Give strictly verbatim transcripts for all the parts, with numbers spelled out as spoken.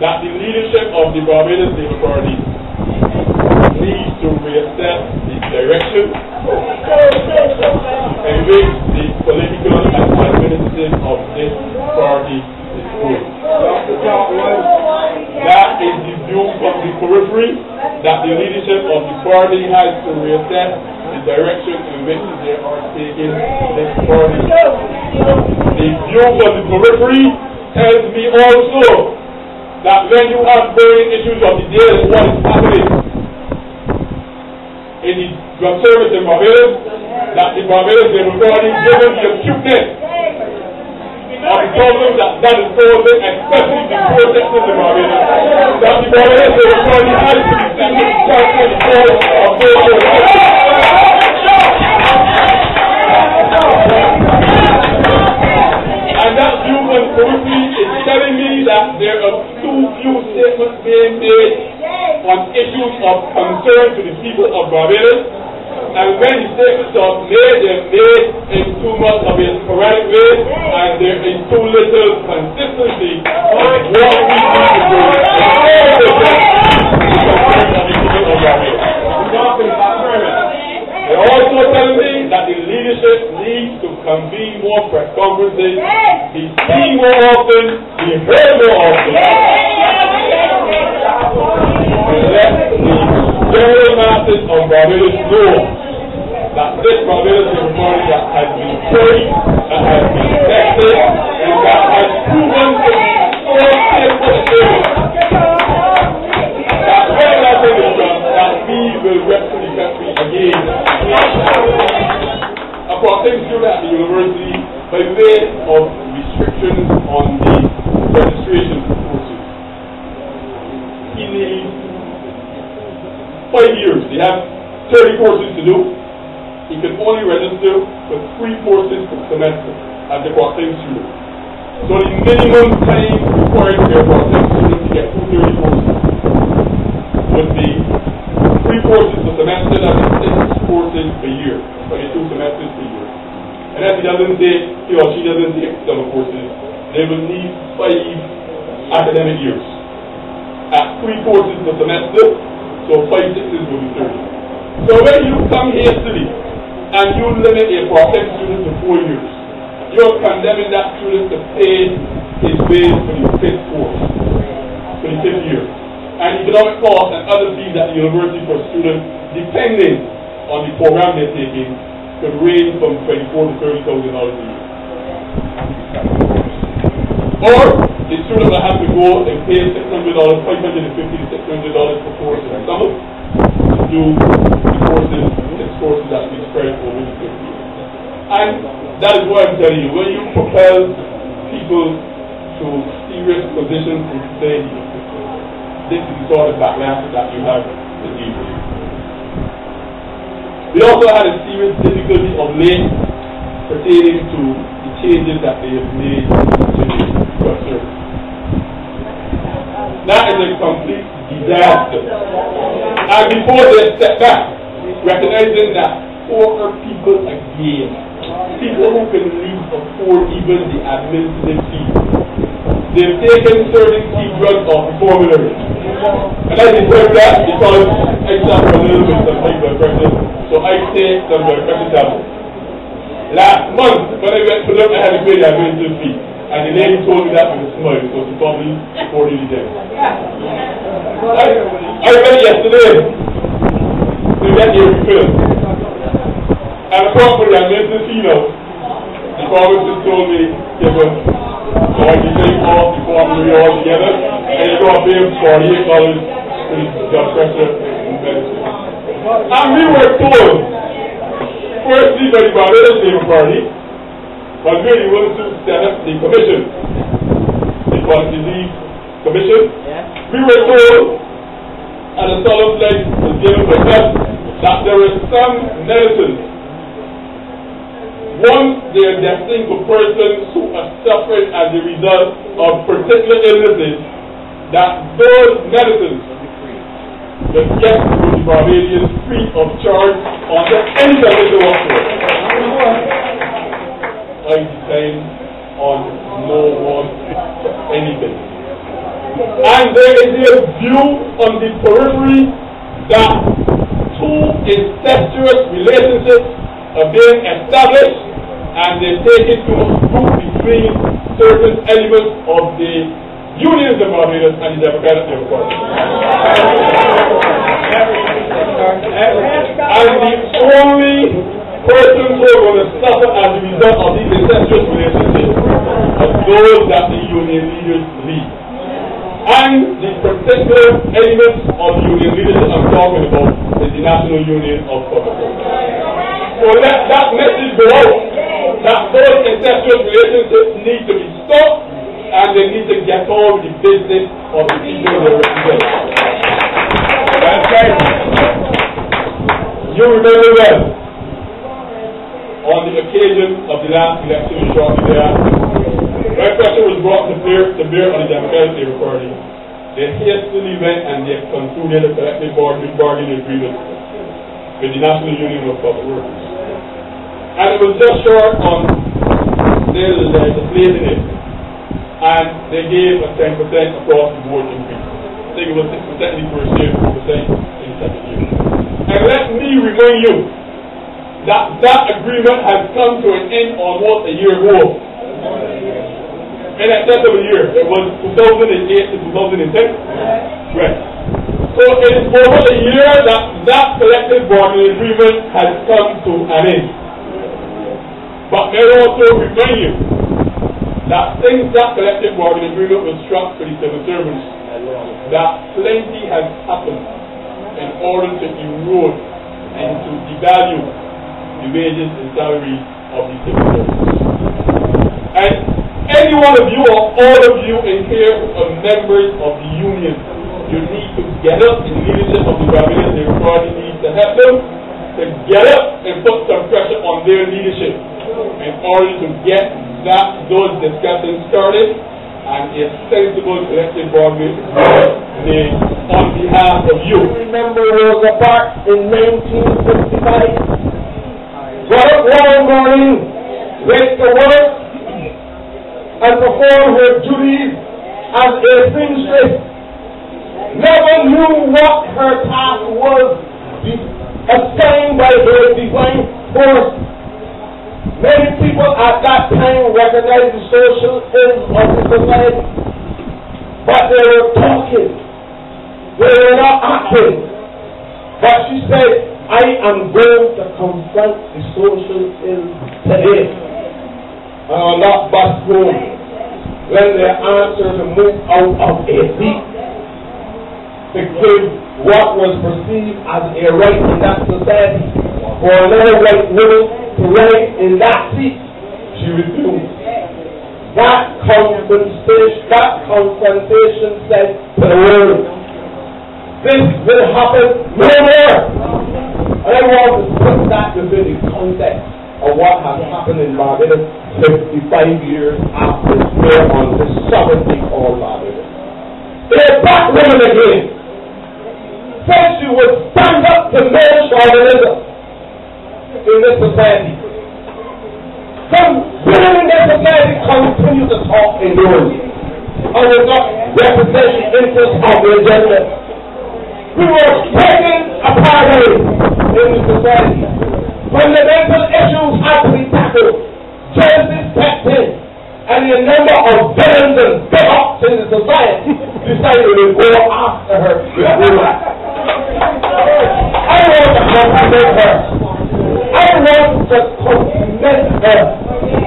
that the leadership of the Barbados Labour Party needs to reassess the direction in which the political and administrative of this party is going. That is the view from the periphery, that the leadership of the party has to reassess the direction in which they are taking this party. The view from the periphery tells me also that when you have varying issues of the day, what is happening in the service in Barbados, that the Barbados Labour Party, given the acuteness of the problem that, that is causing, especially the protesters in Barbados, that the Barbados Labour Party has to be standing firmly in the cause of those who are and that view and policy is telling me that there are too few statements being made on issues of concern to the people of Barbados, and when the statements are made, they're made in too much of a sporadic way, and there is too little consistency on what we need to do. They're also telling me that the leadership needs to convene more press conferences, be seen more often, be heard more often. The general masses of Barbados know that this Barbados is a party that has been trained, that has been tested, and that has proven to be unstable. That when that thing is done, that we will rescue the country again. Of course, things do that at the university by way of restrictions on the registration process. In the five years, they have thirty courses to do. You can only register for three courses per semester as a part-time student. So the minimum time required for a part-time student to get through thirty courses would be three courses per semester, that is six courses per year, twenty-two semesters per year. And as he doesn't take, he or she doesn't take external courses, they will need five academic years at three courses per semester. So five sixes will be thirty. So when you come here today and you limit a part-time student to four years, you're condemning that student to pay his way for the fifth course, for the fifth year. And economic costs and other fees at the university for students, depending on the program they're taking, could range from twenty-four to thirty thousand dollars a year. Or the student will have to go and pay six hundred dollars, five hundred and fifty to six hundred dollars per course in the summer to do the courses, six courses that we spread over the fifty years. And that is what I'm telling you. When you propel people to serious positions in society, this is the sort of backlash that you have to deal with. We also had a serious difficulty of late pertaining to the changes that they have made to that is a complete disaster. And before they step back, recognizing that poorer people again, people who can leave afford even the administrative fees, they've taken certain key drugs off the formulary. And I deserve that because I suffer a little bit of high blood pressure, so I take some blood pressure tablets. Last month, when I went to look, I had to pay the administrative fee. And the lady told me that with a smile, because she probably poured it again. I, I read yesterday. They read a refill. And the problem that made this email, the pharmacist told me, they were going to take off the formulary altogether, and you got paid forty-eight dollars for blood pressure and medicine. And we were told, firstly by the Barbados Labour Party, but really want to set up the commission, the Chronic Disease Commission. Yeah. We were told, and a solemn pledge was given by us, that there is some medicines. One, they are destined for persons who are suffering as a result of particular illnesses, that those medicines will get to the Barbadians free of charge under any condition whatsoever. I depend on no one, anything. and there is a view on the periphery that two incestuous relationships are being established, and they take it to a group between certain elements of the Unions of Barbados and the Democratic Labour Party. And the only person who are going to suffer as a result of these incestuous relationships are those that the union leaders lead. And the particular elements of union leadership I'm talking about is the National Union of Barbados. So let that message go out, that those incestuous relationships need to be stopped, and they need to get all the business of the people they represent. That's right. You remember well, on the occasion of the last election shortly thereafter, when pressure was brought to bear, to bear on the Democratic Labour Party, they hastily went and they concluded a collective bargaining agreement with the National Union of Public Workers. And it was just short on their legislation in it. And they gave a ten percent across the board increase. I think it was six percent in the first year, four percent in the second year. And let me remind you that that agreement has come to an end almost a year ago. In excess of a year. It was two thousand eight to two thousand ten. Right. So it is over a year that that collective bargaining agreement has come to an end. But may I also remind you that since that collective bargaining agreement was struck for the civil servants, that plenty has happened in order to erode and to devalue the wages and salaries of the civil servants. And any one of you or all of you in here are members of the union. You need to get up, in the leadership of the Barbados Labour Party needs to help them to get up and put some pressure on their leadership in order to get that those discussions started and a sensible collective bargaining made on behalf of you. Remember Rosa Parks in nineteen sixty-five? Got up one morning, went to work, and performed her duties as a seamstress. Never knew what her task was assigned by her divine force. Many people at that time recognized the social ills of the society, but they were talking, they were not acting. But she said, I am going to confront the social ills today. And on that bus home, when they asked her to move out of a seat, to give what was perceived as a right in that society for another white woman to ride in that seat, she refused. That confrontation, that confrontation said to the world, this will happen no more. And I want to put that within the context of what has happened in Barbados fifty-five years after this war on the sovereignty of Barbados. They're back women again. Said she would stand up to male chauvinism in this society. Some women in this society continue to talk in doing and will not represent the interests of their gender. We were taking apartheid in this society. Fundamental issues had to be tackled. Justice stepped in, and a number of villains and bigots in the society decided to go after her. I want to confront her. I want to commend her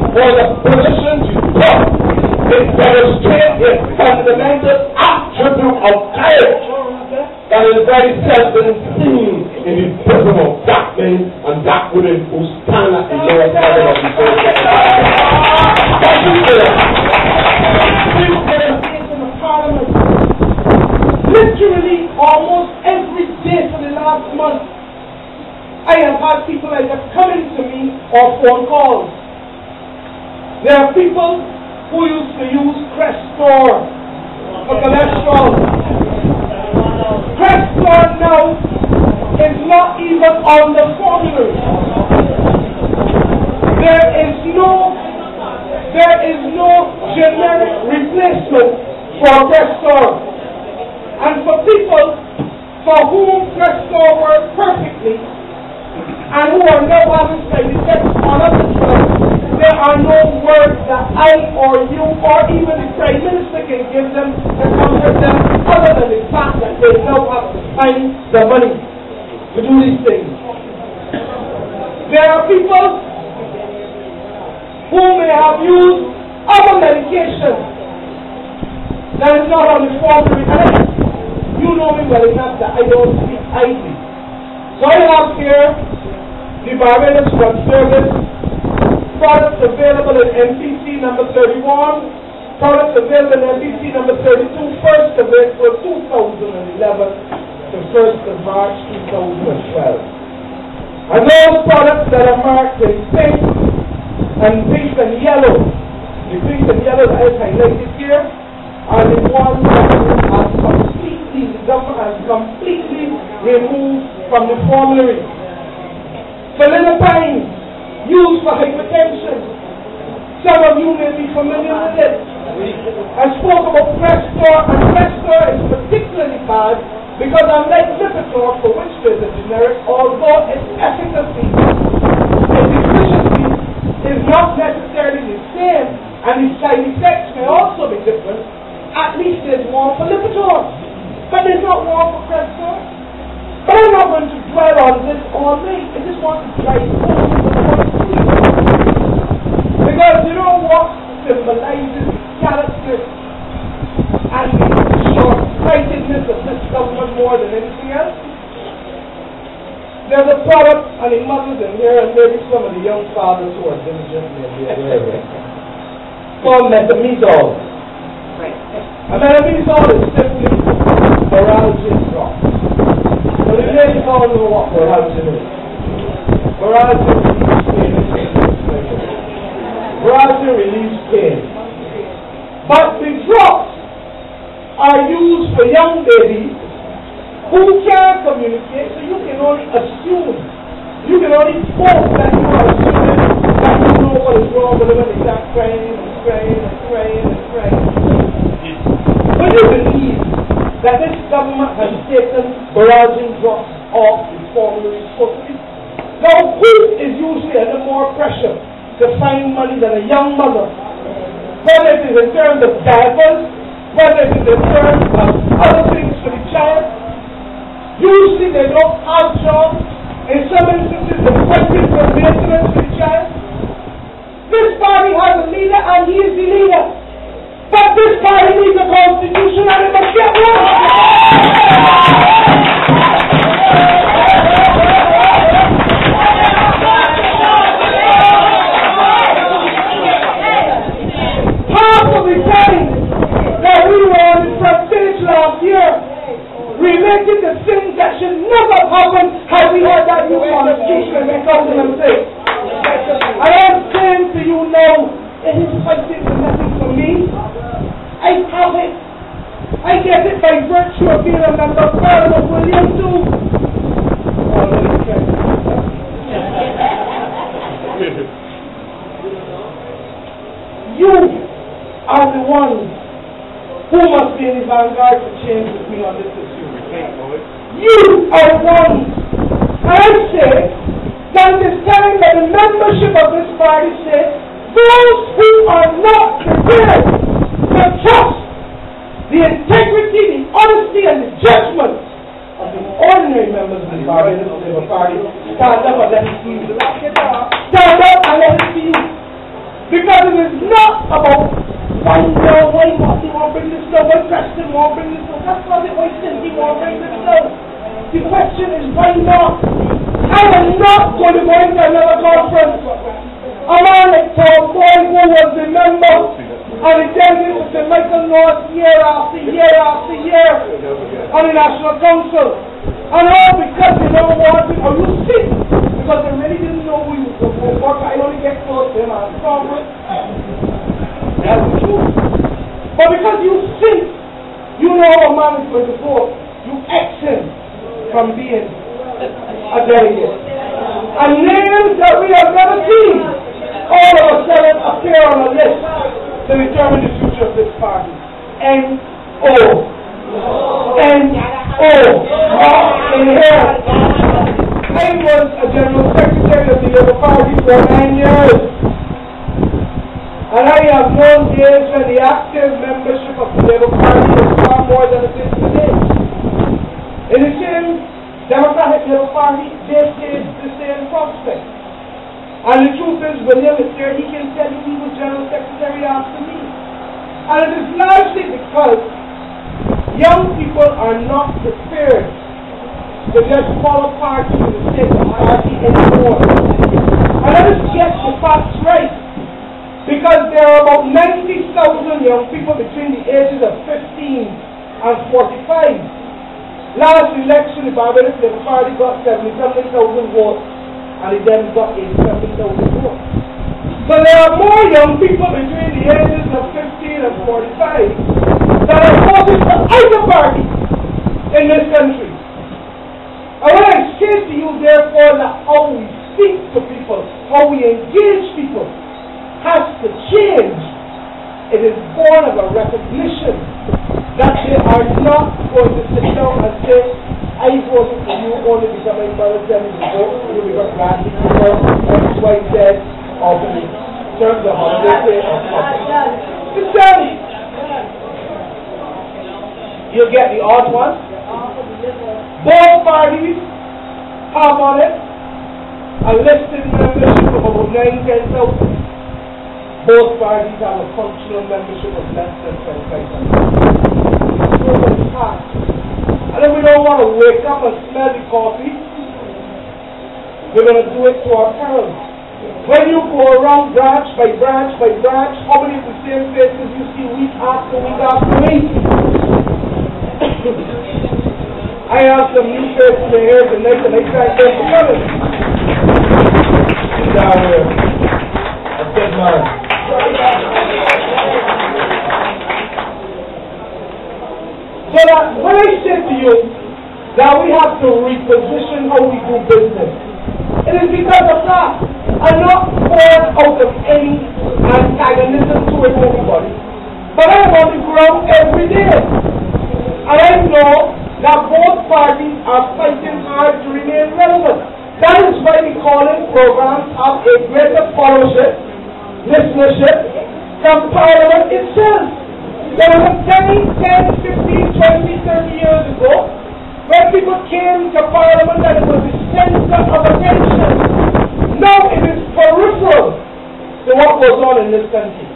for the position she took in demonstrating a fundamental attribute of courage that is very seldom seen in the bosom of black men and black women who stand at the lowest level of the social society. Literally, almost every day for the last month, I have had people that have come in to me or phone calls. There are people who used to use Crestor for cholesterol. Crestor now is not even on the formula. There is no, there is no generic replacement protestors, and for people for whom protestors work perfectly and who are no others by the second one of the church, there are no words that I or you or even the Prime Minister can give them to comfort them other than the fact that they know how to find the money to do these things. There are people who may have used other medications that is not on the form of recovery. You know me well enough that I don't speak I D. So I have here the Barbados Service products available in M P C number thirty-one, products available in M P C number thirty-two, first of April two thousand eleven to first of March two thousand twelve. And those products that are marked in pink and pink and yellow, the pink and yellow that is highlighted here, are the ones that are completely, the government has completely removed from the formulary. Phenylepine, used for hypertension. Some of you may be familiar with it. I spoke about Crestor, and Crestor is particularly bad because unlike Lipitor, for which there is a generic, although its efficacy, its efficiency is not necessarily the same, and its side effects may also be different. At least there's one for Lipitor, but there's not one for Crestor. But I'm not going to dwell on this all day. I just want to try to hold the point because you know what symbolizes the character and the short-sightedness of this government more than anything else. There's a product, and the mothers in here, and maybe some of the young fathers who are diligent may be aware of it, called metamizole. A metamizole is simply Boralgin drop. So the ladies all know what Boralgin is. Boralgin relieves pain. Boralgin relieves pain. But the drops are used for young babies who can't communicate, so you can only assume, you can only hope that you are assuming that you know what is wrong with them and they start crying and crying and crying and crying. Would you believe that this government has taken Boralgin drops off the formulary totally? Now, who is usually under more pressure to find money than a young mother? Whether it is in terms of diapers, whether it is in terms of other things for the child, usually they don't have jobs. In some instances, they're working for maintenance for the child. This party has a leader, and he is the leader. But this party needs a constitution and it must get one. Half of the time that we were on the prestige last year, related to things that should never have happened had we had that new constitution in two thousand six. I am saying to you now, it is fighting for nothing for me. I have it. I get it by virtue of being a member of Parliament. Will you too? You are the ones who must be in the vanguard to change with me on this issue. You are the ones. I say that it is time that the membership of this party says, those who are not prepared to trust the integrity, the honesty, and the judgment of the ordinary members of the Barbados Labour Party, stand up and let it be. Stand up and let it be. Because it is not about one girl, why not they won't bring this down, why Preston won't bring this down, that's not it, why Cindy won't bring this down. The question is why not? I am not going to go into another conference. A man like Tom Boyd, who was a member and attended with the Michael North year after year after year on the National Council. And all because they never wanted, or you see, because they really didn't know who you were. What I only get close to him as a conference. That's the truth. But because you think you know how a man is going to vote, you ex him from being a delegate. And names that we have never seen all of a sudden appear on a list to determine the future of this party. N O N O N was a general secretary of the Labour Party for nine years, and I have known days when the active membership of the Labour Party was far more than it is today. In the same Democratic Labour Party, they face the same prospect. And the truth is, William is there, he can tell you he was general secretary after me. And it is largely because young people are not prepared to just follow party for the sake of party anymore. And let us get the facts right, because there are about ninety thousand young people between the ages of fifteen and forty-five. Last election, the Barbados Labour Party got seventy-seven thousand votes, and they then got eighty-seven thousand votes. But there are more young people between the ages of fifteen and forty-five that are voting for either party in this country. I want to explain to you, therefore, that how we speak to people, how we engage people, has to change. It is born of a recognition that they are not going to sit down and say, I voted for you only because my mother said you voted for you because Randy or X, Y, Z, or the terms of holiday or something. You get the odd one. Both parties have on it a listed membership of about nine, ten thousand. Both parties have a functional membership of less than twenty-five thousand. So much past. And if we don't want to wake up and smell the coffee, we're going to do it to our parents. When you go around branch by branch by branch, how many of the same faces you see week after week after week? I have some new faces in the air the next and I try to get together. He's out here. A good man. So that when I say to you that we have to reposition how we do business, it is because of that. I'm not born out of any antagonism to anybody. But I'm on the ground every day. And I know that both parties are fighting hard to remain relevant. That is why the calling programs have a greater followership, listenership, than Parliament itself. There was a ten, fifteen, twenty, thirty years ago when people came to Parliament and it was the center of attention. Now it is peripheral to what goes on in this country.